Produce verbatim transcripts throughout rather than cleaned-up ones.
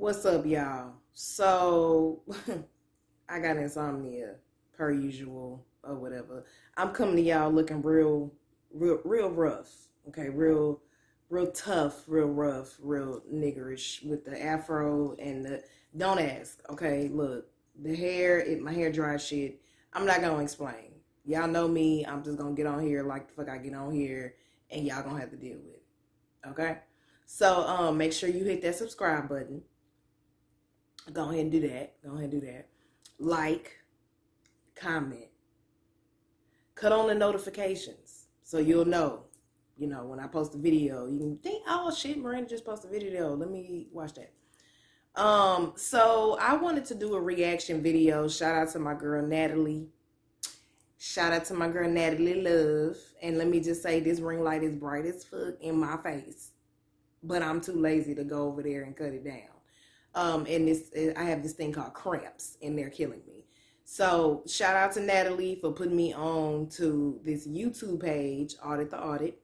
What's up, y'all? So I got insomnia per usual or whatever. I'm coming to y'all looking real, real, real rough. Okay, real, real tough, real rough, real niggerish with the afro and the. Don't ask. Okay, look, the hair. It, my hair dry shit. I'm not gonna explain. Y'all know me. I'm just gonna get on here like the fuck I get on here, and y'all gonna have to deal with it. Okay. So um, make sure you hit that subscribe button. Go ahead and do that. Go ahead and do that. Like, comment. Cut on the notifications so you'll know. You know, when I post a video, you can think, oh shit, Miranda just posted a video. Let me watch that. Um, so I wanted to do a reaction video. Shout out to my girl Natalie. Shout out to my girl Natalie Love. And let me just say this ring light is bright as fuck in my face. But I'm too lazy to go over there and cut it down. Um, and this, I have this thing called cramps, and they're killing me. So shout out to Natalie for putting me on to this YouTube page, Audit the Audit.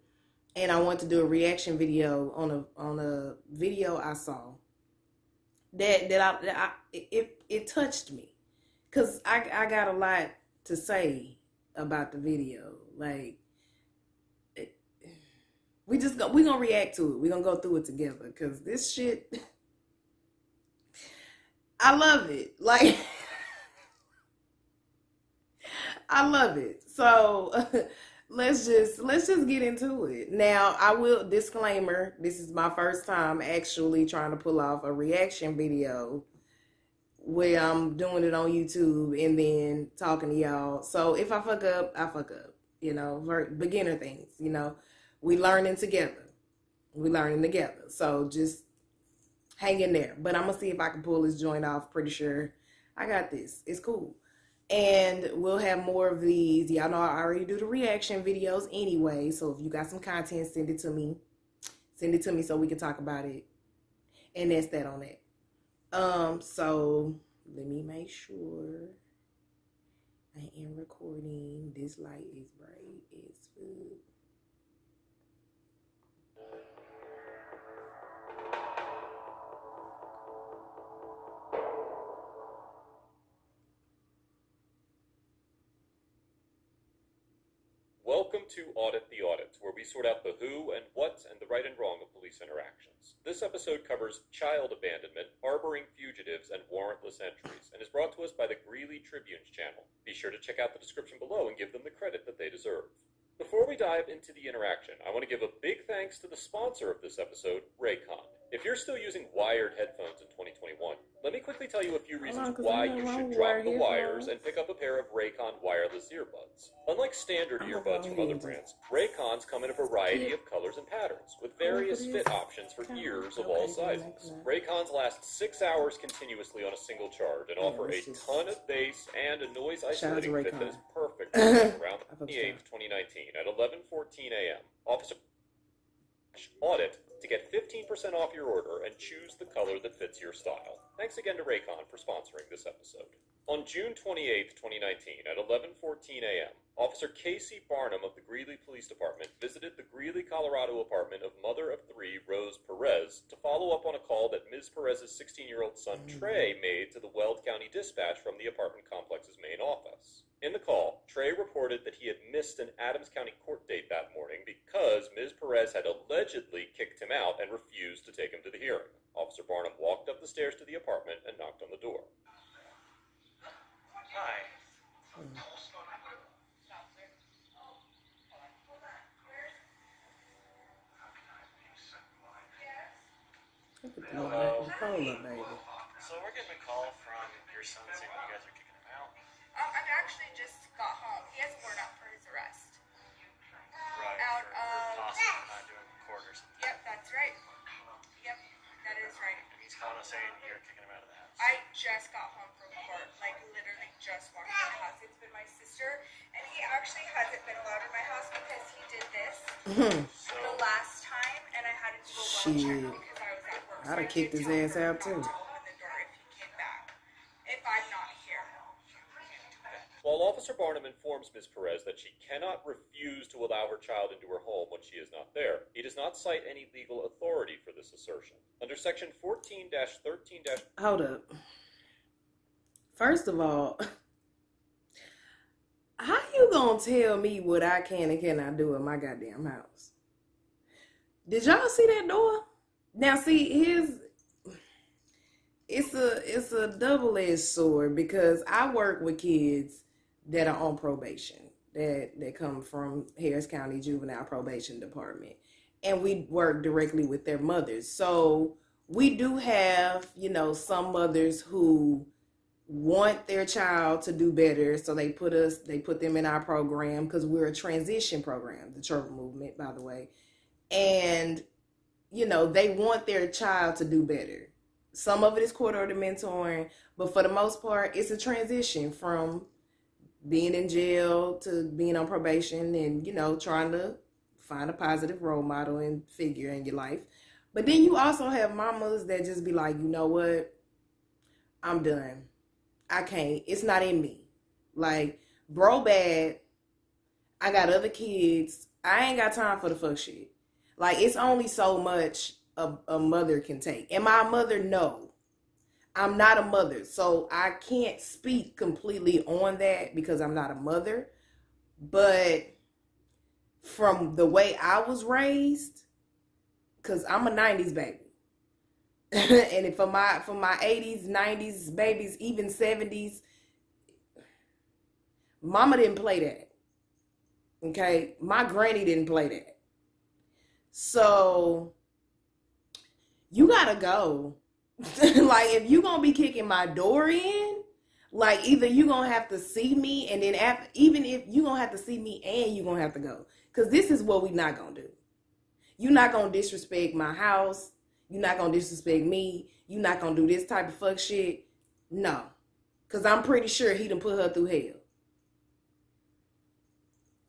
And I want to do a reaction video on a on a video I saw that that I, that I it it touched me, cause I I got a lot to say about the video. Like it, we just go, we gonna react to it. We are gonna go through it together, cause this shit. I love it. Like, I love it. So uh, let's just, let's just get into it. Now, I will, disclaimer, this is my first time actually trying to pull off a reaction video where I'm doing it on YouTube and then talking to y'all. So if I fuck up, I fuck up, you know, beginner things, you know, we learning together, we learning together. So just hang in there, but I'm gonna see if I can pull this joint off. Pretty sure I got this. It's cool. And we'll have more of these. Y'all know I already do the reaction videos anyway, so if you got some content, send it to me. Send it to me so we can talk about it. And that's that on that. Um, so let me make sure I am recording. This light is bright. It's good. Welcome to Audit the Audit, where we sort out the who and what and the right and wrong of police interactions. This episode covers child abandonment, harboring fugitives, and warrantless entries, and is brought to us by the Greeley Tribune's channel. Be sure to check out the description below and give them the credit that they deserve. Before we dive into the interaction, I want to give a big thanks to the sponsor of this episode, Raycon. If you're still using wired headphones in twenty twenty-one, let me quickly tell you a few reasons on, why you should drop the wires and pick up a pair of Raycon wireless earbuds. Unlike standard earbuds from other brands, Raycons come in a variety of colors and patterns, with various fit options for ears of all sizes. Raycons last six hours continuously on a single charge and offer a ton of bass and a noise-isolating fit that is perfect for around the twenty-eighth, twenty nineteen at eleven fourteen a m Officer Audit to get fifteen percent off your order and choose the color that fits your style. Thanks again to Raycon for sponsoring this episode. On June twenty-eighth, twenty nineteen, at eleven fourteen a m, Officer Casey Barnum of the Greeley Police Department visited the Greeley, Colorado apartment of mother of three, Rose Perez, to follow up on a call that Miz Perez's sixteen-year-old son, Trey, made to the Weld County dispatch from the apartment complex's main office. In the call, Trey reported that he had missed an Adams County court date that morning because Miz Perez had allegedly kicked him out and refused to take him to the hearing. Officer Barnum walked up the stairs to the apartment and knocked on the door. Hi. Hello. Hello, baby. So we're getting a call from your son saying you guys are kicking him out. Um, I actually just got home. He has a warrant out for his arrest. Right, out for, for of... possibly not doing the court or something. Yep, that's right. Yep, that is right. And he's calling us saying you're kicking him out of the house. I just got home from court. Like, literally just walked in the house. It's been my sister. And he actually hasn't been allowed in my house because he did this so, the last time. And I had to do a well check because I was at work. I'd have so kicked his ass out, too. While Officer Barnum informs Miz Perez that she cannot refuse to allow her child into her home when she is not there, he does not cite any legal authority for this assertion. Under Section fourteen thirteen... Hold up. First of all, how you gonna tell me what I can and cannot do in my goddamn house? Did y'all see that door? Now, see, here's... It's a, it's a double-edged sword because I work with kids that are on probation, that, that come from Harris County Juvenile Probation Department. And we work directly with their mothers. So we do have, you know, some mothers who want their child to do better. So they put us, they put them in our program because we're a transition program, the Trevor Movement, by the way. And, you know, they want their child to do better. Some of it is court-ordered mentoring, but for the most part, it's a transition from being in jail to being on probation and, you know, trying to find a positive role model and figure in your life. But then you also have mamas that just be like, you know what? I'm done. I can't. It's not in me. Like, bro bad. I got other kids. I ain't got time for the fuck shit. Like, it's only so much A, a mother can take. Am I a mother? No. I'm not a mother, so I can't speak completely on that because I'm not a mother. But from the way I was raised, because I'm a nineties baby, and for my for my eighties, nineties babies, even seventies, mama didn't play that. Okay, my granny didn't play that. So you gotta go. Like, if you gonna be kicking my door in, like, either you gonna have to see me, and then after, even if you gonna have to see me and you gonna have to go, because this is what we not gonna do. You're not gonna disrespect my house. You're not gonna disrespect me. You're not gonna do this type of fuck shit. No, because I'm pretty sure he done put her through hell.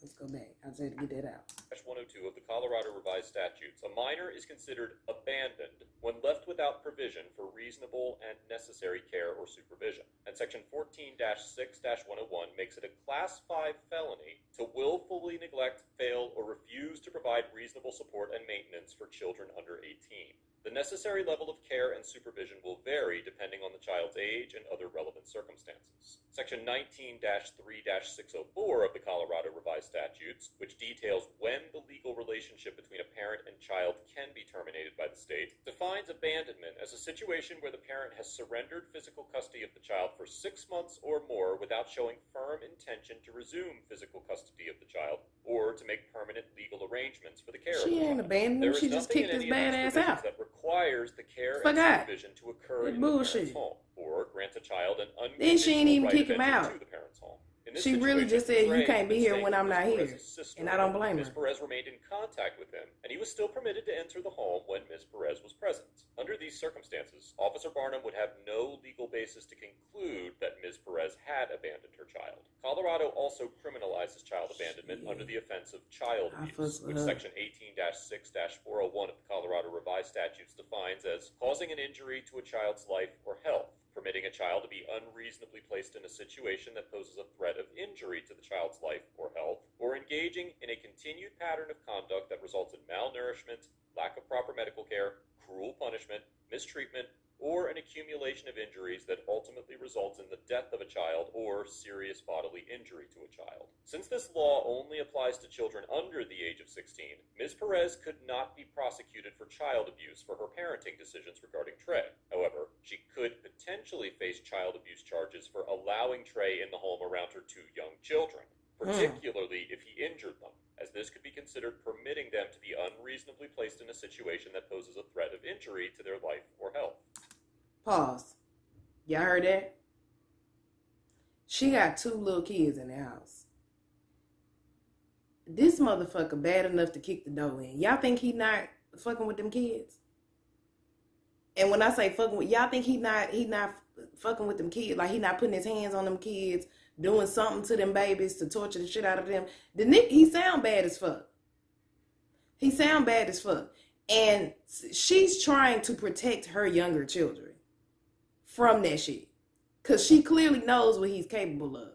Let's go back. I just had to get that out. one oh two of the Colorado Revised Statutes, a minor is considered abandoned when left without provision for reasonable and necessary care or supervision. And Section fourteen six one oh one makes it a Class five felony to willfully neglect, fail, or refuse to provide reasonable support and maintenance for children under eighteen. The necessary level of care and supervision will vary depending on the child's age and other relevant circumstances. Section nineteen three six oh four of the Colorado Revised Statutes, which details when the legal relationship between a parent and child can be terminated by the state, defines abandonment as a situation where the parent has surrendered physical custody of the child for six months or more without showing firm intention to resume physical custody of the child or to make permanent legal arrangements for the care of the child. She ain't abandoned. She just kicked his badass out. Requires the care Forgot. and supervision to occur in the parent's home, or grant a child an unconditional right of entry to the parent's home. She really just said, you can't be here when I'm not here, and I don't blame her. Miz Perez remained in contact with him, and he was still permitted to enter the home when Miz Perez was present. Under these circumstances, Officer Barnum would have no legal basis to conclude that Miz Perez had abandoned her child. Colorado also criminalizes child abandonment Shit. under the offense of child abuse, which Section eighteen six four oh one of the Colorado Revised Statutes defines as causing an injury to a child's life or health, permitting a child to be unreasonably placed in a situation that poses a threat of injury to the child's life or health, or engaging in a continued pattern of conduct that results in malnourishment, lack of proper medical care, cruel punishment, mistreatment, or an accumulation of injuries that ultimately results in the death of a child or serious bodily injury to a child. Since this law only applies to children under the age of sixteen, Miz Perez could not be prosecuted for child abuse for her parenting decisions regarding Trey. However, she could potentially face child abuse charges for allowing Trey in the home around her two young children, particularly if he injured them, as this could be considered permitting them to be unreasonably placed in a situation that poses a threat of injury to their life or health. Pause. Y'all heard that? She got two little kids in the house. This motherfucker bad enough to kick the door in. Y'all think he not fucking with them kids? And when I say fucking with, y'all think he not he not fucking with them kids? Like, he not putting his hands on them kids, doing something to them babies to torture the shit out of them. The Nick, he sound bad as fuck. He sound bad as fuck. And she's trying to protect her younger children from that shit, because she clearly knows what he's capable of.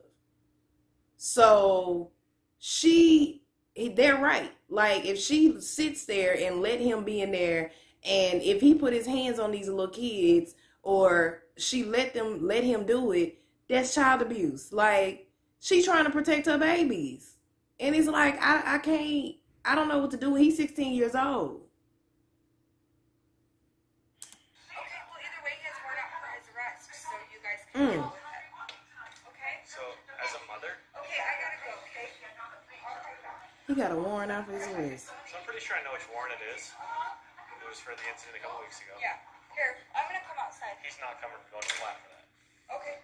So she, they're right. Like, if she sits there and let him be in there, and if he put his hands on these little kids, or she let them, let him do it, that's child abuse. Like, she's trying to protect her babies. And it's like, I, I can't, I don't know what to do. He's sixteen years old. Okay, well, either way, he has warrant out for his arrest, so you guys can deal with it. Okay? So, as a mother? Okay, I gotta go, okay? He got a warrant out for his arrest. So I'm pretty sure I know which warrant it is. It was for the incident a couple weeks ago. Yeah. Here, I'm gonna come outside. He's not coming for going to flat for that. Okay.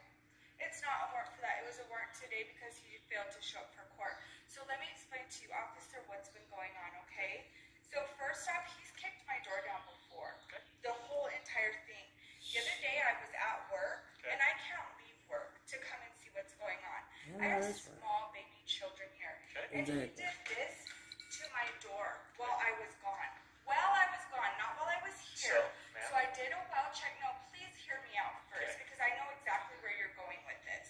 It's not a warrant for that. It was a warrant today because he failed to show up for court. So let me explain to you, officer, what's been going on, okay? So first off, he's kicked my door down before. Okay. The whole entire thing. The other day I was at work, okay, and I can't leave work to come and see what's going on. Yeah, I have small right. baby children here. Okay. And exactly. he did this to my door while I was gone. While I was gone, not while I was here. So, so I did a well check. No, please hear me out first, okay, because I know exactly where you're going with this.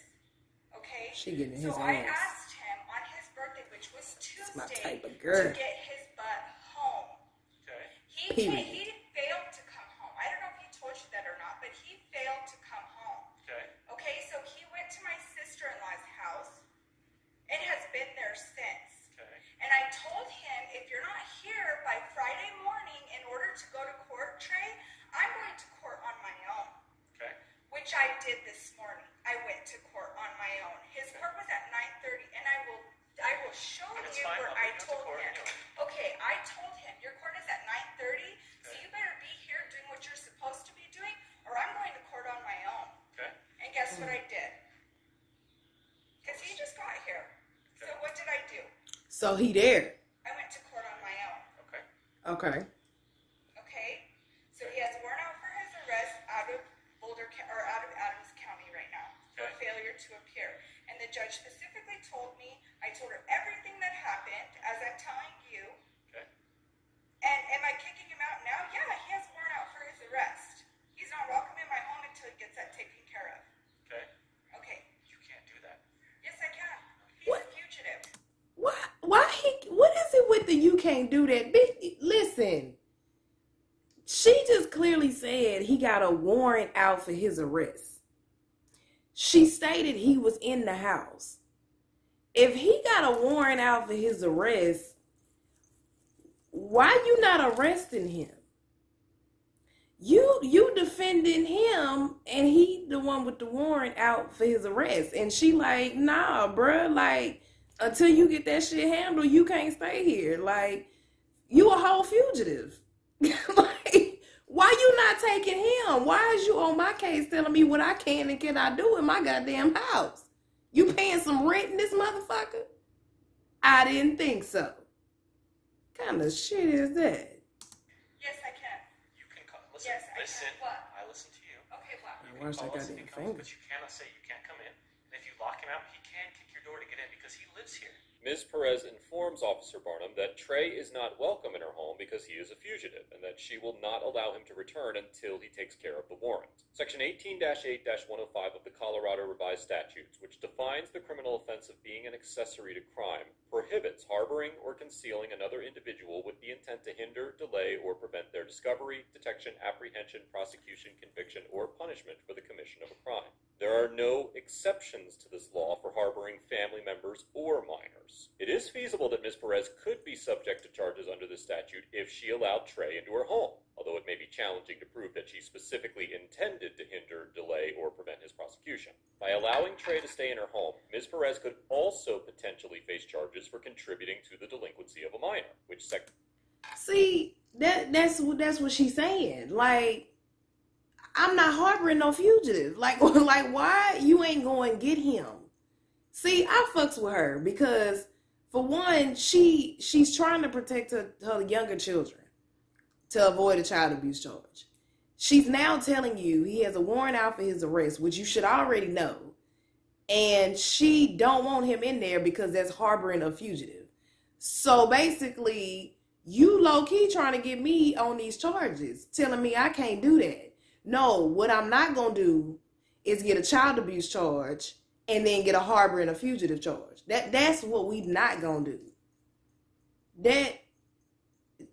Okay? She getting his so ass. I asked him on his birthday, which was Tuesday, to get his butt home. Okay. He, he failed to come home. I don't know if he told you that or not, but he failed to come home. Okay. Okay, so he went to my sister-in-law's house and has been there since. And I told him, if you're not here by Friday morning in order to go to court, Trey, I'm going to court on my own. Okay. Which I did this morning. I went to court on my own. His okay. court was at nine thirty, and I will I will show you fine. Where I told to him. Anyway. Okay, I told him, your court is at nine thirty, okay, so you better be here doing what you're supposed to be doing, or I'm going to court on my own. Okay. And guess what I did? Because he just got here. Okay. So what did I do? So he there. I went to court on my own. Okay. Okay. Okay. So he has a warrant out for his arrest out of Boulder or out of Adams County right now okay. for failure to appear. And the judge specifically told me, I told her everything that happened, as I'm telling you. Okay. And am I kicking him out now? Yeah, he has a warrant out for his arrest. He's not welcome in my home until he gets that taken care of. Okay. Okay. You can't do that. Yes, I can. He's what? A fugitive. Why? Why he? What is it with the you can't do that? Listen, she just clearly said he got a warrant out for his arrest. She stated he was in the house. If he got a warrant out for his arrest, why you not arresting him? You you defending him, and he the one with the warrant out for his arrest. And she like, nah, bruh, like. Until you get that shit handled, you can't stay here. Like, you a whole fugitive. Like, why you not taking him? Why is you on my case telling me what I can and cannot do in my goddamn house? You paying some rent in this motherfucker? I didn't think so. What kind of shit is that? Yes, I can. You can call. Listen, yes, I listen. Can. What? I listen to you. Okay, what? You can watch call that us if he comes, but you cannot say you can't come in. And if you lock him out, he can't kick your door to get in because he lives here. Miz Perez informs Officer Barnum that Trey is not welcome in her home because he is a fugitive and that she will not allow him to return until he takes care of the warrant. Section eighteen dash eight dash one oh five of the Colorado Revised Statutes, which defines the criminal offense of being an accessory to crime, prohibits harboring or concealing another individual with the intent to hinder, delay, or prevent their discovery, detection, apprehension, prosecution, conviction, or punishment for the commission of a crime. There are no exceptions to this law for harboring family members or minors. It is feasible that Miz Perez could be subject to charges under this statute if she allowed Trey into her home, although it may be challenging to prove that she specifically intended to hinder, delay, or prevent his prosecution. By allowing Trey to stay in her home, Miz Perez could also potentially face charges for contributing to the delinquency of a minor, which sec- See, that that's what that's what she's saying. Like, I'm not harboring no fugitive. Like, like why you ain't going to get him? See, I fucks with her because, for one, she she's trying to protect her, her younger children to avoid a child abuse charge. She's now telling you he has a warrant out for his arrest, which you should already know, and she don't want him in there because that's harboring a fugitive. So basically, you low-key trying to get me on these charges, telling me I can't do that. No, what I'm not going to do is get a child abuse charge and then get a harbor and a fugitive charge. That that's what we not gonna do. That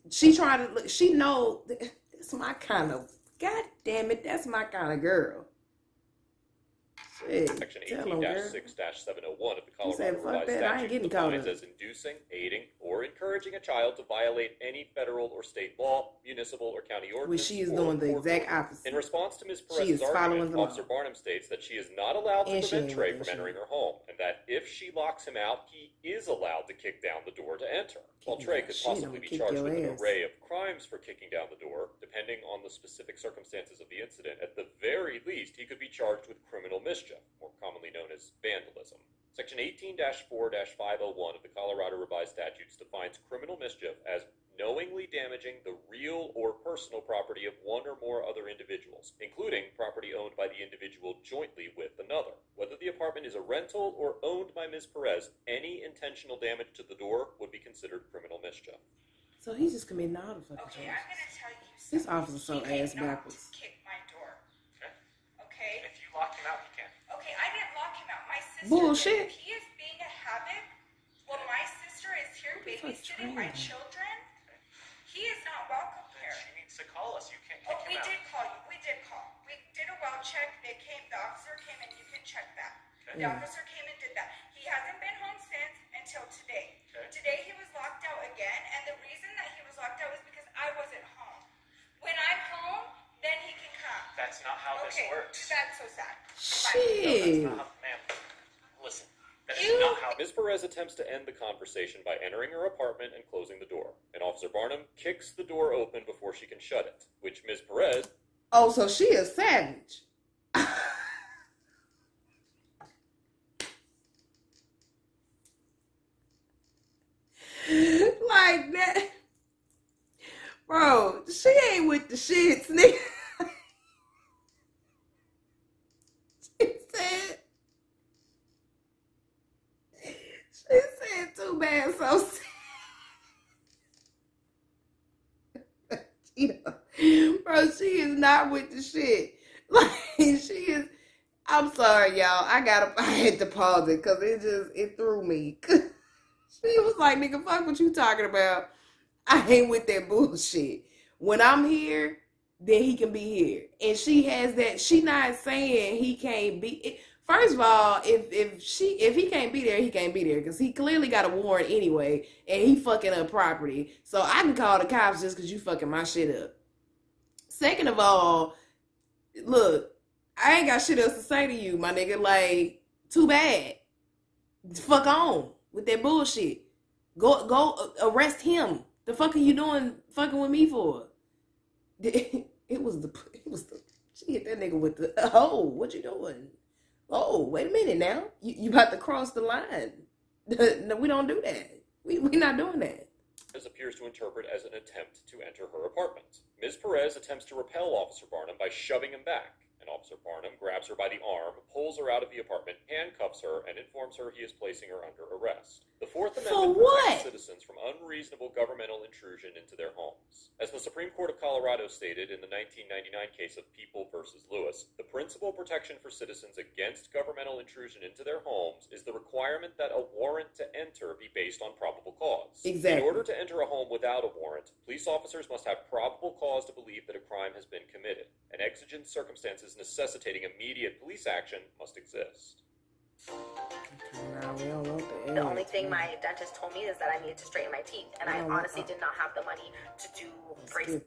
she tried to look. She know that's my kind of. God damn it, that's my kind of girl. Shit, Section eighteen dash six dash seven oh one of the Colorado Revised Statute defines as inducing, aiding, or encouraging a child to violate any federal or state law, municipal or county ordinance. Well, she is doing the exact opposite. In response to Miz Perez's argument, Officer Barnum states that she is not allowed to prevent Trey from entering her home, and that if she locks him out, he is allowed to kick down the door to enter. While Trey could possibly be charged with an array of crimes for kicking down the door, depending on the specific circumstances of the incident, at the very least, he could be charged with criminal mischief, more commonly known as vandalism. Section eighteen dash four dash five oh one of the Colorado Revised Statutes defines criminal mischief as knowingly damaging the real or personal property of one or more other individuals, including property owned by the individual jointly with another. Whether the apartment is a rental or owned by Miz Perez, any intentional damage to the door would be considered criminal mischief. So he's just committing all the fucking okay, charges. I'm gonna tell you something. This officer's so ass backwards. Kick my door. Okay. Okay. If you lock him out, he can. Okay, I didn't lock him out. My sister. Bullshit. If he is being a habit, well, my sister is here babysitting my children. He is not welcome here. She needs to call us. You can't kick him out. Oh, we did call you. We did call. We did a well check. They came. The officer came, and you can check that. Okay. The officer came and did that. He hasn't been home since until today. Okay. Today he was locked out again, and the reason that he was locked out was because I wasn't home. When I'm home, then he can come. That's not how okay. this works. That's so sad. Shit. No, that's not how, ma'am. Listen. That is not how Miz Perez attempts to end the conversation by entering her apartment and closing the door. And Officer Barnum kicks the door open before she can shut it, which Miz Perez... Oh, so she is savage. Like that. Bro, she ain't with the shits, nigga. She said... She said, too bad, so sad. Bro, she is not with the shit. Like, she is, I'm sorry, y'all. I gotta, I had to pause it, because it just, it threw me. She was like, nigga, fuck what you talking about. I ain't with that bullshit. When I'm here, then he can be here. And she has that, she not saying he can't be, it, first of all, if if she if he can't be there, he can't be there because he clearly got a warrant anyway, and he fucking up property. So I can call the cops just because you fucking my shit up. Second of all, look, I ain't got shit else to say to you, my nigga. Like, too bad. Fuck on with that bullshit. Go go arrest him. The fuck are you doing fucking with me for? It was the it was the she hit that nigga with the oh, what you doing? Oh, wait a minute now. You, you about to cross the line. No, we don't do that. We, we're not doing that. This appears to interpret as an attempt to enter her apartment. Miz Perez attempts to repel Officer Barnum by shoving him back. And Officer Barnum grabs her by the arm, pulls her out of the apartment, handcuffs her, and informs her he is placing her under arrest. The Fourth Amendment protects citizens from unreasonable governmental intrusion into their homes. As the Supreme Court of Colorado stated in the nineteen ninety-nine case of People v. Lewis, the principal protection for citizens against governmental intrusion into their homes is the requirement that a warrant to enter be based on probable cause. Exactly. In order to enter a home without a warrant, police officers must have probable cause to believe that a crime has been committed. An exigent circumstance necessitating immediate police action must exist. The only thing my dentist told me is that I needed to straighten my teeth, and I honestly did not have the money to do braces.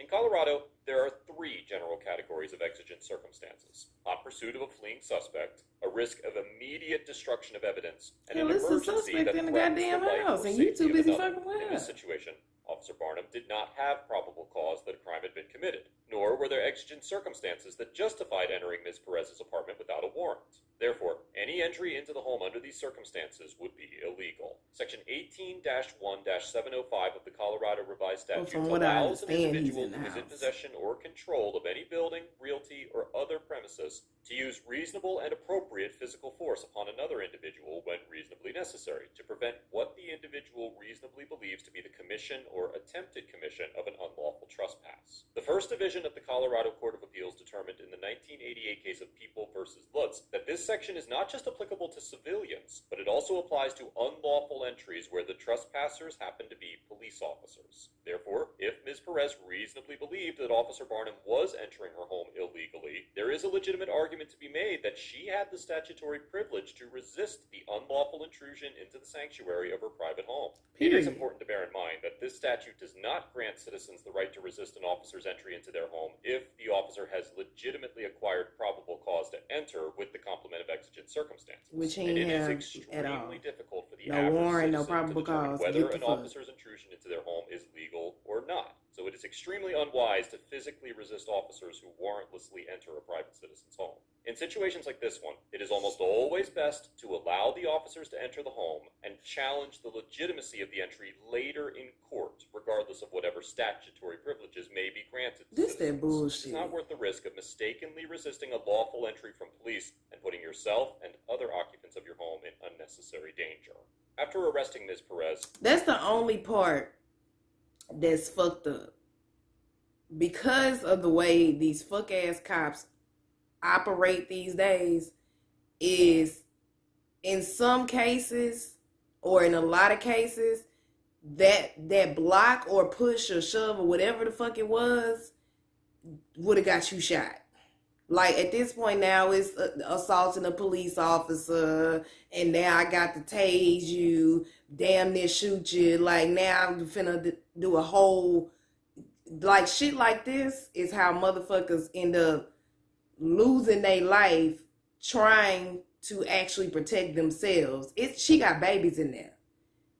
In Colorado, there are three general categories of exigent circumstances: hot pursuit of a fleeing suspect, a risk of immediate destruction of evidence, and an emergency that threatens the life or safety of another. In this situation, Officer Barnum did not have probable cause that a crime had been committed, nor were there exigent circumstances that justified entering Miz Perez's apartment without a warrant. Therefore, any entry into the home under these circumstances would be illegal. Section eighteen dash one dash seven oh five of the Colorado Revised Statutes allows an individual who is in possession or control of any building, realty, or other premises to use reasonable and appropriate physical force upon another individual when reasonably necessary to prevent what the individual reasonably believes to be the commission or attempted commission of an unlawful trespass. The First Division of the Colorado Court of Appeals determined in the nineteen eighty-eight case of People v. Lutz that this section is not just applicable to civilians, but it also applies to unlawful entries where the trespassers happen to be police officers. Therefore, if Miz Perez reasonably believed that Officer Barnum was entering her home illegally, there is a legitimate argument to be made that she had the statutory privilege to resist the unlawful intrusion into the sanctuary of her private home. Period. It is important to bear in mind that this statute does not grant citizens the right to resist an officer's entry into their home if the officer has legitimately acquired probable cause to enter with the complement of exigent circumstances. Which ain't and it is extremely difficult for the no average warrant, no probable to determine cause. Whether an officer's intrusion into their home is legal or not. So it is extremely unwise to physically resist officers who warrantlessly enter a private citizen's home. In situations like this one, it is almost always best to allow the officers to enter the home and challenge the legitimacy of the entry later in court, regardless of whatever statutory privileges may be granted. This that bullshit. It's not worth the risk of mistakenly resisting a lawful entry from police and putting yourself and other occupants of your home in unnecessary danger. After arresting Miz Perez... That's the only part that's fucked up. Because of the way these fuck ass cops operate these days, is in some cases or in a lot of cases that that block or push or shove or whatever the fuck it was would have got you shot. Like at this point now, it's assaulting a police officer, and now I got to tase you, damn near shoot you. Like now I'm finna do a whole, like shit like this is how motherfuckers end up losing their life trying to actually protect themselves. It's, she got babies in there.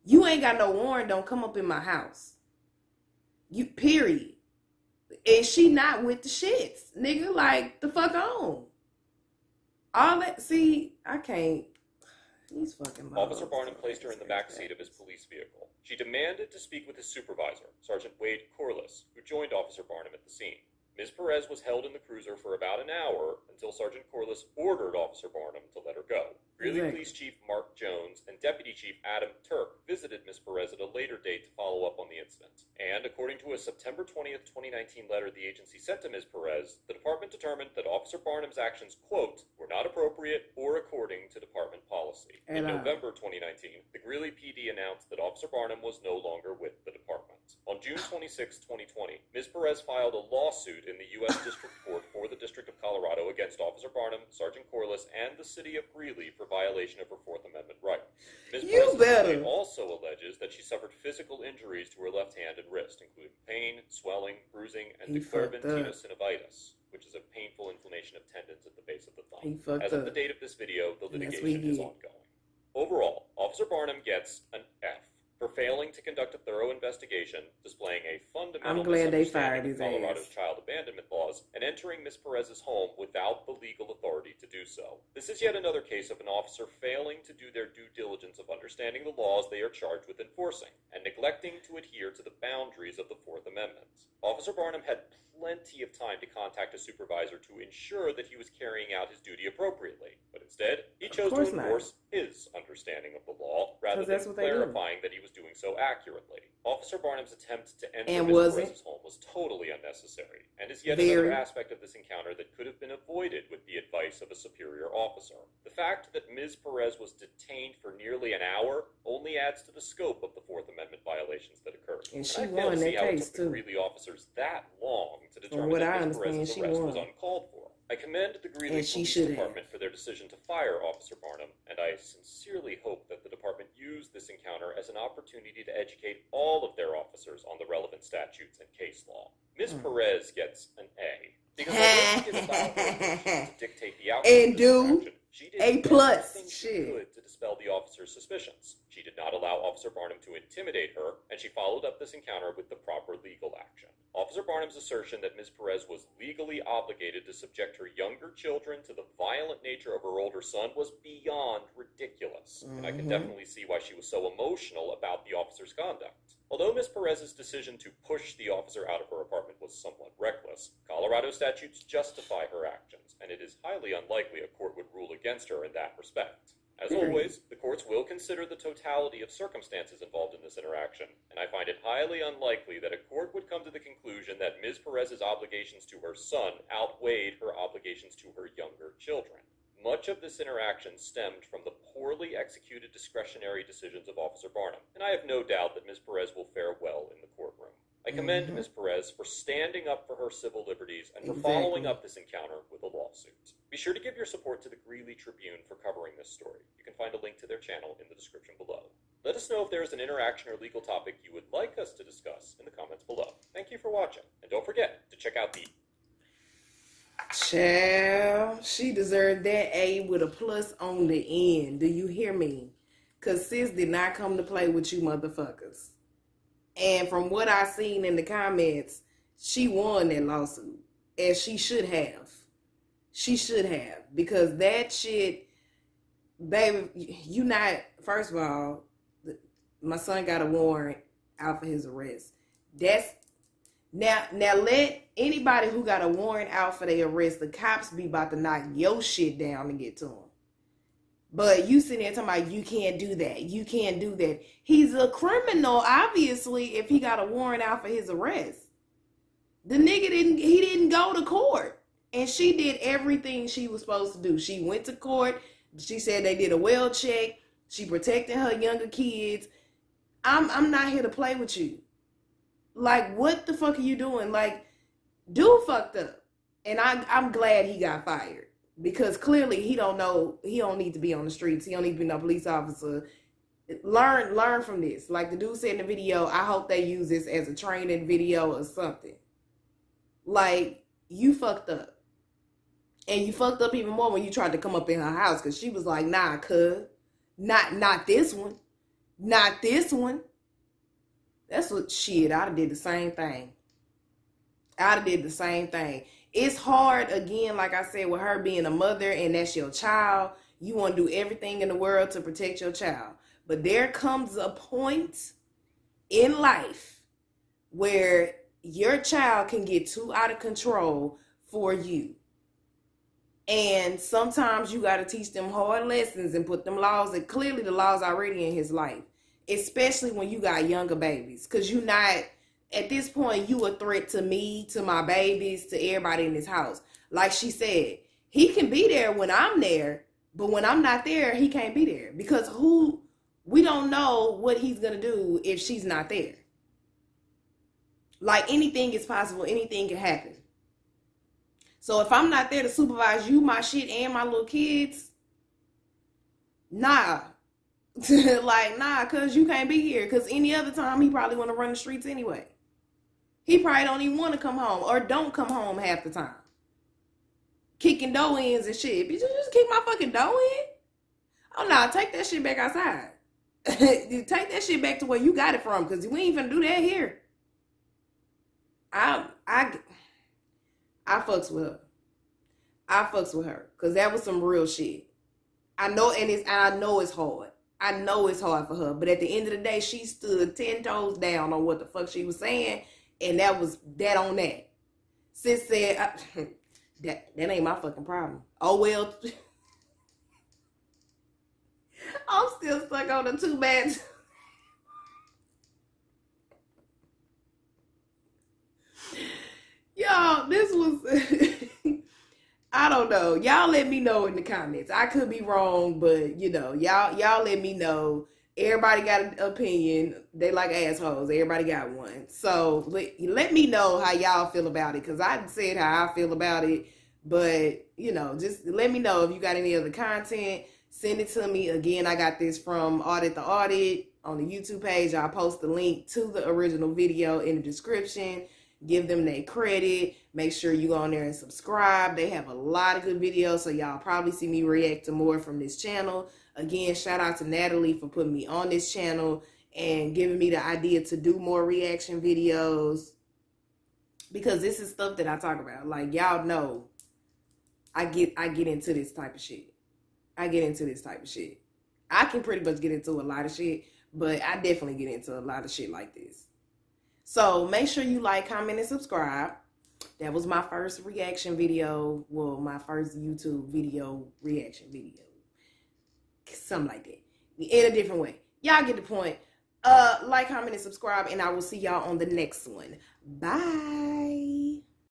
You ain't got no warrant, don't come up in my house. You, period. And she not with the shits, nigga. Like, the fuck on. All that, see, I can't. He's fucking Officer Barnum placed her in the back seat of his police vehicle. She demanded to speak with his supervisor, Sergeant Wade Corliss, who joined Officer Barnum at the scene. Miz Perez was held in the cruiser for about an hour until Sergeant Corliss ordered Officer Barnum to let her go. Greeley exactly. Police Chief Mark Jones and Deputy Chief Adam Turk visited Miz Perez at a later date to follow up on the incident. And according to a September twentieth, twenty nineteen letter the agency sent to Miz Perez, the department determined that Officer Barnum's actions, quote, were not appropriate or according to department policy. And, uh, in November twenty nineteen, the Greeley P D announced that Officer Barnum was no longer with the department. On June twenty-sixth, twenty twenty, Miz Perez filed a lawsuit in the U S District Court for the District of Colorado against Officer Barnum, Sergeant Corliss, and the City of Greeley for violation of her Fourth Amendment right. Miz Perez also alleges that she suffered physical injuries to her left hand and wrist, including pain, swelling, bruising, and de Quervain's tenosynovitis, which is a painful inflammation of tendons at the base of the thumb. As of the date of this video, the litigation is ongoing. Overall, Officer Barnum gets an F for failing to conduct a thorough investigation, displaying a fundamental misunderstanding of Colorado's child abandonment laws, and entering Miz Perez's home without the legal authority to do so. This is yet another case of an officer failing to do their due diligence of understanding the laws they are charged with enforcing, and neglecting to adhere to the boundaries of the Fourth Amendment. Officer Barnum had plenty of time to contact a supervisor to ensure that he was carrying out his duty appropriately, but instead, he chose to enforce his understanding of the law rather than clarifying that he was doing so accurately. Officer Barnum's attempt to enter Miz Perez's home was totally unnecessary, and is yet another aspect of this encounter that could have been avoided with the advice of a superior officer. The fact that Miz Perez was detained for nearly an hour only adds to the scope of the Fourth Amendment violations that occurred. And she and I won that case, too. Really officers that long to determine that Miz Perez's arrest was uncalled for. I commend the Greeley Police Department for their decision to fire Officer Barnum, and I sincerely hope that the department used this encounter as an opportunity to educate all of their officers on the relevant statutes and case law. Miz Mm. Perez gets an A because I didn't allow her to dictate the outcome and of this action. She did A plus. everything she Shit. could to dispel the officer's suspicions. She did not allow Officer Barnum to intimidate her, and she followed up this encounter with the proper legal action. Officer Barnum's assertion that Miz Perez was legally obligated obligated to subject her younger children to the violent nature of her older son was beyond ridiculous, mm-hmm. and I can definitely see why she was so emotional about the officer's conduct. Although Miz Perez's decision to push the officer out of her apartment was somewhat reckless, Colorado statutes justify her actions, and it is highly unlikely a court would rule against her in that respect. As always, the courts will consider the totality of circumstances involved in this interaction, and I find it highly unlikely that a court would come to the conclusion that Miz Perez's obligations to her son outweighed her obligations to her younger children. Much of this interaction stemmed from the poorly executed discretionary decisions of Officer Barnum, and I have no doubt that Miz Perez will fare well in the courtroom. I commend mm-hmm. Miz Perez for standing up for her civil liberties and for exactly. following up this encounter with a lawsuit. Be sure to give your support to the Greeley Tribune for covering this story. You can find a link to their channel in the description below. Let us know if there is an interaction or legal topic you would like us to discuss in the comments below. Thank you for watching, and don't forget to check out the... Child, she deserved that A with a plus on the end. Do you hear me? Because sis did not come to play with you motherfuckers. And from what I seen in the comments, she won that lawsuit. And she should have. She should have. Because that shit, baby, you not, first of all, my son got a warrant out for his arrest. That's, now, now let anybody who got a warrant out for their arrest, the cops be about to knock your shit down and get to them. But you sitting there talking about you can't do that. You can't do that. He's a criminal, obviously, if he got a warrant out for his arrest. The nigga didn't, he didn't go to court. And she did everything she was supposed to do. She went to court. She said they did a well check. She protected her younger kids. I'm, I'm not here to play with you. Like, what the fuck are you doing? Like, dude fucked up. And I, I'm glad he got fired. Because clearly he don't know, he don't need to be on the streets. He don't need to be no police officer. Learn, learn from this. Like the dude said in the video, I hope they use this as a training video or something. Like, you fucked up. And you fucked up even more when you tried to come up in her house. Because she was like, nah, cuz. Not, not this one. Not this one. That's what, shit, I'd have did the same thing. I'd have did the same thing. It's hard, again, like I said, with her being a mother and that's your child. You want to do everything in the world to protect your child. But there comes a point in life where your child can get too out of control for you. And sometimes you got to teach them hard lessons and put them laws, and clearly the laws already in his life, especially when you got younger babies, because you're not... At this point, you a threat to me, to my babies, to everybody in this house. Like she said, he can be there when I'm there, but when I'm not there, he can't be there. Because who, we don't know what he's going to do if she's not there. Like, anything is possible. Anything can happen. So if I'm not there to supervise you, my shit, and my little kids, nah. Like, nah, because you can't be here. Because any other time, he probably want to run the streets anyway. He probably don't even want to come home, or don't come home half the time. Kicking door ends and shit. Bitch, you just kick my fucking door in? Oh, nah, take that shit back outside. Take that shit back to where you got it from, because we ain't finna do that here. I, I, I fucks with her. I fucks with her, because that was some real shit. I know, and it's, and I know it's hard. I know it's hard for her, but at the end of the day, she stood ten toes down on what the fuck she was saying, and that was that on that. Sis said, I, that, that ain't my fucking problem. Oh, well. I'm still stuck on the too bad. Y'all, this was... I don't know. Y'all let me know in the comments. I could be wrong, but, you know, y'all y'all let me know. Everybody got an opinion. They like assholes. Everybody got one. So let, let me know how y'all feel about it, because I said how I feel about it. But, you know, just let me know if you got any other content. Send it to me. Again, I got this from Audit the Audit on the YouTube page. I'll post the link to the original video in the description. Give them their credit. Make sure you go on there and subscribe. They have a lot of good videos, so y'all probably see me react to more from this channel. Again, shout out to Natalie for putting me on this channel and giving me the idea to do more reaction videos. because this is stuff that I talk about. Like, y'all know I get I get into this type of shit. I get into this type of shit. I can pretty much get into a lot of shit, but I definitely get into a lot of shit like this. So make sure you like, comment, and subscribe. That was my first reaction video. Well, my first YouTube video reaction video. Something like that. In a different way. Y'all get the point. Uh, like, comment, and subscribe, and I will see y'all on the next one. Bye.